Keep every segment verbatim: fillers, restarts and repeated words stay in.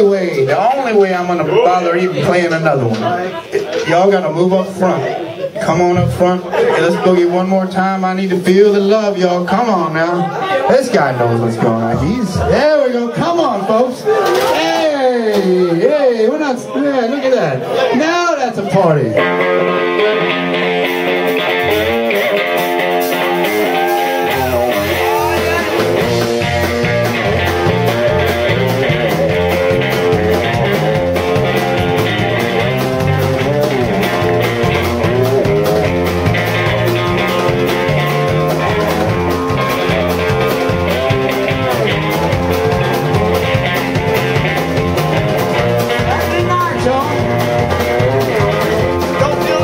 only way, the only way I'm going to bother even playing another one. Y'all got to move up front. Come on up front. Hey, let's boogie one more time. I need to feel the love, y'all. Come on now. This guy knows what's going on. He's, there we go. Come on, folks. Hey, hey, we're not, yeah, look at that. Now that's a party. Don't feel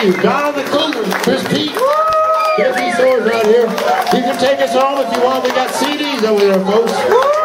Thank you, Don the Cougar, Chris Pete. There's these swords right here. You can take us home if you want. We got C Ds over there, folks.